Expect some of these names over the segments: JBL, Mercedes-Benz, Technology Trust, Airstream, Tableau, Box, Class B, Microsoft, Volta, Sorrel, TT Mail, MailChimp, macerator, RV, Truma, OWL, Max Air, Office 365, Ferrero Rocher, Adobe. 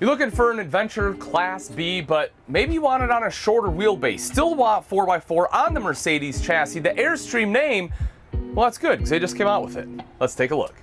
You're looking for an adventure class B, but maybe you want it on a shorter wheelbase. Still want 4x4 on the Mercedes chassis. The Airstream name, well, that's good because they just came out with it. Let's take a look.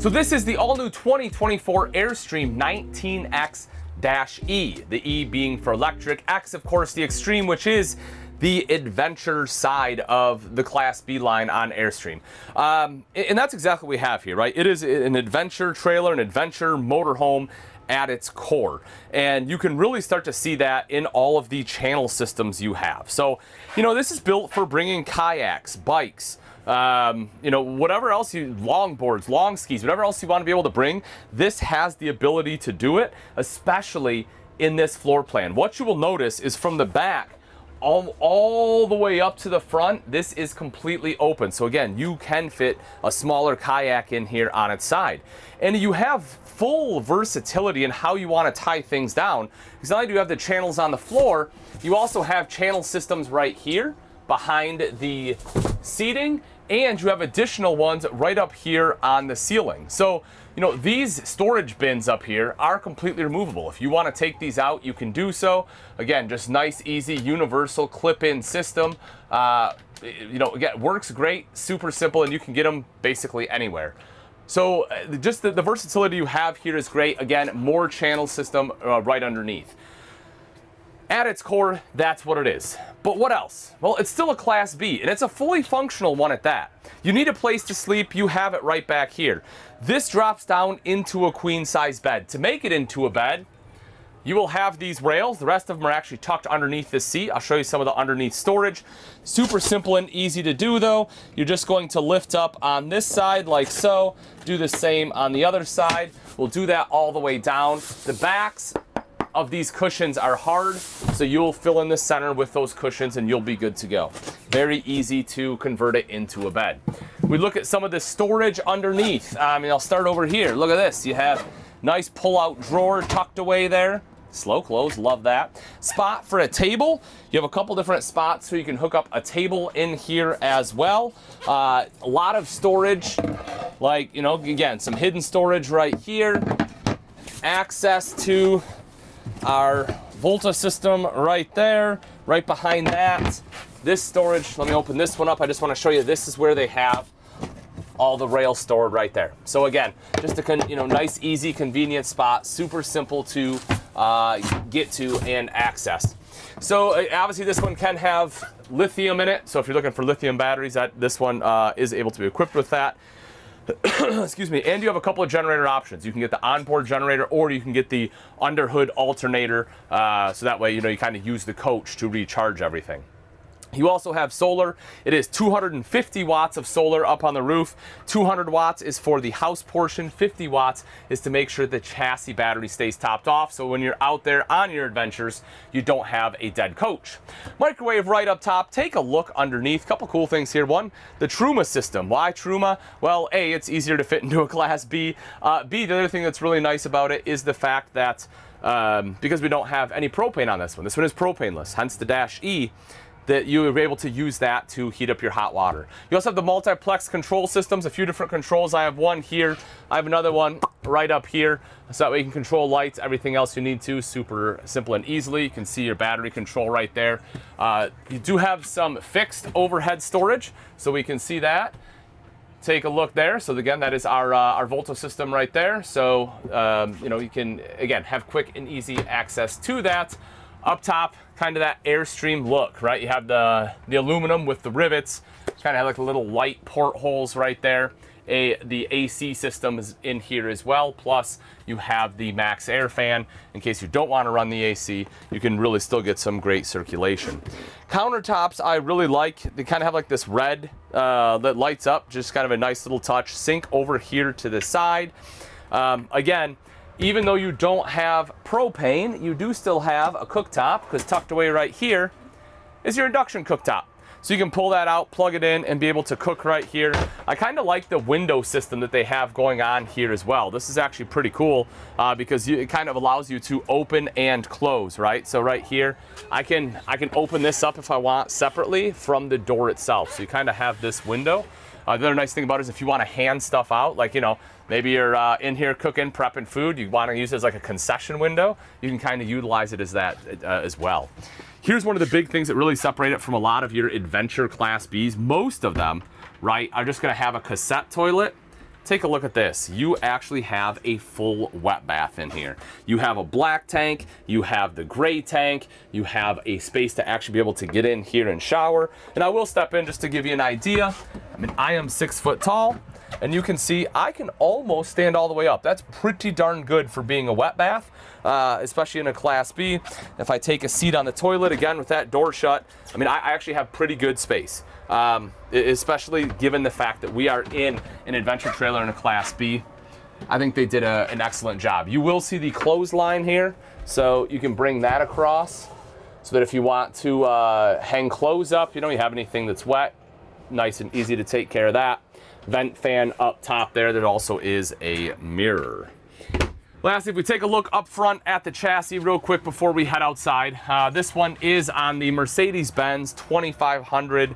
So this is the all-new 2024 Airstream 19X-E, the E being for electric, X of course the Extreme, which is the adventure side of the Class B line on Airstream. And that's exactly what we have here, right? It is an adventure trailer, an adventure motorhome at its core. And you can really start to see that in all of the channel systems you have. So, you know, this is built for bringing kayaks, bikes, you know, whatever else you, longboards, long skis, whatever else you want to be able to bring, this has the ability to do it, especially in this floor plan. What you will notice is from the back, all the way up to the front, this is completely open. So again, you can fit a smaller kayak in here on its side. And you have full versatility in how you want to tie things down. Because not only do you have the channels on the floor, you also have channel systems right here behind the seating, and you have additional ones right up here on the ceiling. So, you know, these storage bins up here are completely removable. If you want to take these out, you can do so. Again, just nice, easy, universal clip-in system. You know, again, works great, super simple, and you can get them basically anywhere. So just the versatility you have here is great. Again, more channel system right underneath. At its core, that's what it is. But what else? Well, it's still a Class B, and it's a fully functional one at that. You need a place to sleep, you have it right back here. This drops down into a queen-size bed. To make it into a bed, you will have these rails. The rest of them are actually tucked underneath the seat. I'll show you some of the underneath storage. Super simple and easy to do, though. You're just going to lift up on this side like so. Do the same on the other side. We'll do that all the way down. The backs of these cushions are hard, so you'll fill in the center with those cushions and you'll be good to go. Very easy to convert it into a bed. We look at some of the storage underneath. I mean, I'll start over here. Look at this. You have nice pull-out drawer tucked away there. Slow close, love that. Spot for a table. You have a couple different spots so you can hook up a table in here as well. A lot of storage, like, you know, again, some hidden storage right here. Access to our Volta system right there, right behind that. This storage, let me open this one up. I just want to show you, this is where they have all the rails stored right there. So again, just a, you know, nice, easy, convenient spot, super simple to get to and access. So obviously this one can have lithium in it. So if you're looking for lithium batteries, this one is able to be equipped with that. Excuse me. And you have a couple of generator options. You can get the onboard generator, or you can get the under hood alternator, so that way, you know, you kind of use the coach to recharge everything. You also have solar. It is 250 watts of solar up on the roof. 200 watts is for the house portion. 50 watts is to make sure the chassis battery stays topped off, so when you're out there on your adventures, you don't have a dead coach. Microwave right up top. Take a look underneath. Couple cool things here. One, the Truma system. Why Truma? Well, A, it's easier to fit into a Class B. B, the other thing that's really nice about it is the fact that because we don't have any propane on this one is propaneless, hence the -E. That you were able to use that to heat up your hot water. You also have the multiplex control systems, a few different controls. I have one here. I have another one right up here. So that way you can control lights, everything else you need to, super simple and easily. You can see your battery control right there. You do have some fixed overhead storage, so we can see that. Take a look there. So again, that is our Volta system right there. So, you know, you can, again, have quick and easy access to that. Up top, kind of that Airstream look, right? You have the aluminum with the rivets, kind of like the little light portholes right there. The AC system is in here as well, plus you have the Max Air fan. In case you don't want to run the AC, you can really still get some great circulation. Countertops, I really like. They kind of have like this red that lights up, just kind of a nice little touch. Sink over here to the side. Again, even though you don't have propane, you do still have a cooktop, because tucked away right here is your induction cooktop. So you can pull that out, plug it in, and be able to cook right here. I kind of like the window system that they have going on here as well. This is actually pretty cool because it kind of allows you to open and close, right? So right here, I can open this up if I want separately from the door itself. So you kind of have this window. The other nice thing about it is if you want to hand stuff out, like, you know, maybe you're in here cooking, prepping food, you want to use it as like a concession window, you can kind of utilize it as that as well. Here's one of the big things that really separate it from a lot of your adventure class Bs. Most of them, right, are just going to have a cassette toilet. Take a look at this. You actually have a full wet bath in here. You have a black tank, you have the gray tank, you have a space to actually be able to get in here and shower. And I will step in just to give you an idea. I mean, I am 6 foot tall, and you can see I can almost stand all the way up. That's pretty darn good for being a wet bath, especially in a Class B. If I take a seat on the toilet, again, with that door shut, I mean, I actually have pretty good space, especially given the fact that we are in an adventure trailer in a Class B. I think they did an excellent job. You will see the clothesline here, so you can bring that across so that if you want to hang clothes up, you know, you have anything that's wet, nice and easy to take care of that. Vent fan up top there. There also is a mirror. Lastly, if we take a look up front at the chassis real quick before we head outside, this one is on the Mercedes-Benz 2500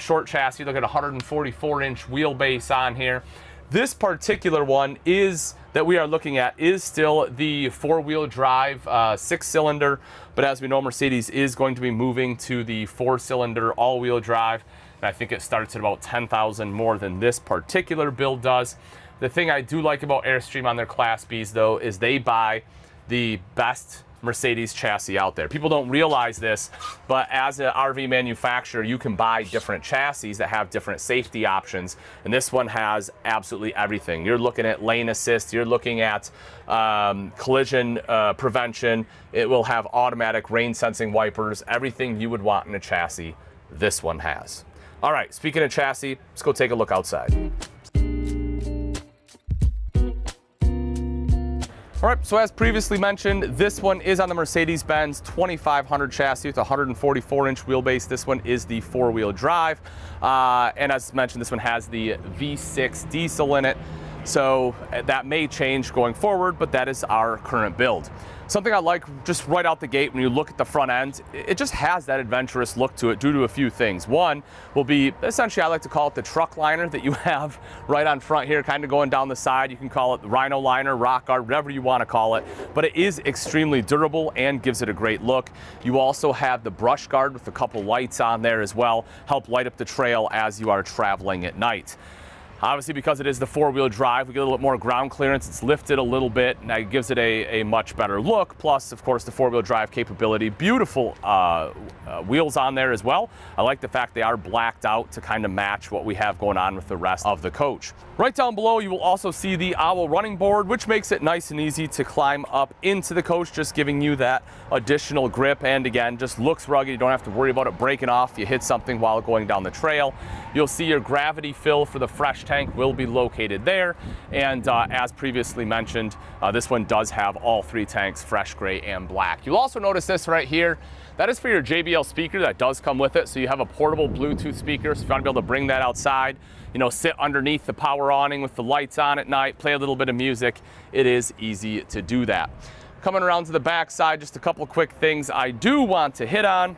short chassis. Look at 144-inch wheelbase on here. This particular one is that we are looking at is still the four-wheel drive six-cylinder, but as we know, Mercedes is going to be moving to the four-cylinder all-wheel drive. And I think it starts at about 10,000 more than this particular build does. The thing I do like about Airstream on their Class Bs, though, is they buy the best Mercedes chassis out there. People don't realize this, but as an RV manufacturer, you can buy different chassis that have different safety options, and this one has absolutely everything. You're looking at lane assist, you're looking at collision prevention, it will have automatic rain sensing wipers, everything you would want in a chassis, this one has. All right, speaking of chassis, let's go take a look outside. All right, so as previously mentioned, this one is on the Mercedes-Benz 2500 chassis with 144-inch wheelbase. This one is the four-wheel drive. And as mentioned, this one has the V6 diesel in it. So that may change going forward, but that is our current build. Something I like just right out the gate when you look at the front end, it just has that adventurous look to it due to a few things. One will be essentially, I like to call it the truck liner that you have right on front here, kind of going down the side. You can call it the Rhino liner, rock guard, whatever you want to call it, but it is extremely durable and gives it a great look. You also have the brush guard with a couple lights on there as well, help light up the trail as you are traveling at night. Obviously, because it is the four-wheel drive, we get a little bit more ground clearance. It's lifted a little bit, and that gives it a much better look. Plus, of course, the four-wheel drive capability. Beautiful wheels on there as well. I like the fact they are blacked out to kind of match what we have going on with the rest of the coach. Right down below, you will also see the OWL running board, which makes it nice and easy to climb up into the coach, just giving you that additional grip. And again, just looks rugged. You don't have to worry about it breaking off if you hit something while going down the trail. You'll see your gravity fill for the fresh tank will be located there, and as previously mentioned, this one does have all three tanks, fresh, gray, and black. You'll also notice this right here. That is for your JBL speaker that does come with it, so you have a portable Bluetooth speaker, so if you want to be able to bring that outside, you know, sit underneath the power awning with the lights on at night, play a little bit of music, it is easy to do that. Coming around to the back side, just a couple quick things I do want to hit on.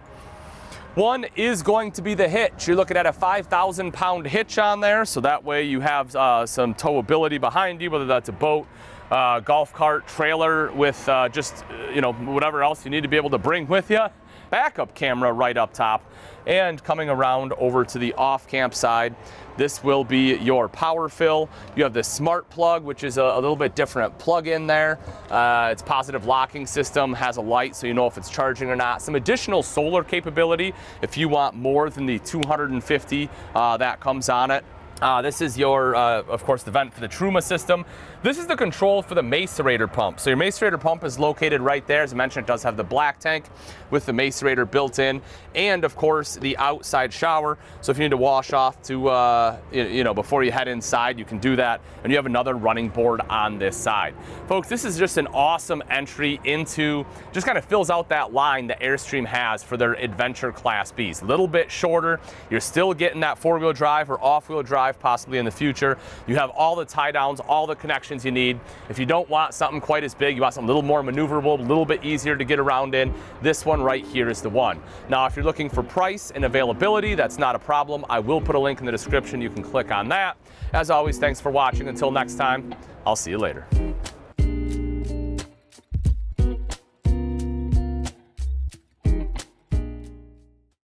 One is going to be the hitch. You're looking at a 5,000-pound hitch on there, so that way you have some towability behind you, whether that's a boat, golf cart, trailer with just, you know, whatever else you need to be able to bring with you. Backup camera right up top. And coming around over to the off-camp side, this will be your power fill. You have the smart plug, which is a little bit different plug in there. It's positive locking system, has a light so you know if it's charging or not. Some additional solar capability if you want more than the 250 that comes on it. This is your, of course, the vent for the Truma system. This is the control for the macerator pump. So your macerator pump is located right there. As I mentioned, it does have the black tank with the macerator built in, and of course the outside shower. So if you need to wash off to, you know, before you head inside, you can do that. And you have another running board on this side, folks. This is just an awesome entry into, just kind of fills out that line that Airstream has for their adventure Class Bs. A little bit shorter. You're still getting that four-wheel drive or off-wheel drive drive possibly in the future. You have all the tie downs, all the connections you need. If you don't want something quite as big, you want something a little more maneuverable, a little bit easier to get around in, this one right here is the one. Now, if you're looking for price and availability, that's not a problem. I will put a link in the description. You can click on that. As always, thanks for watching. Until next time, I'll see you later.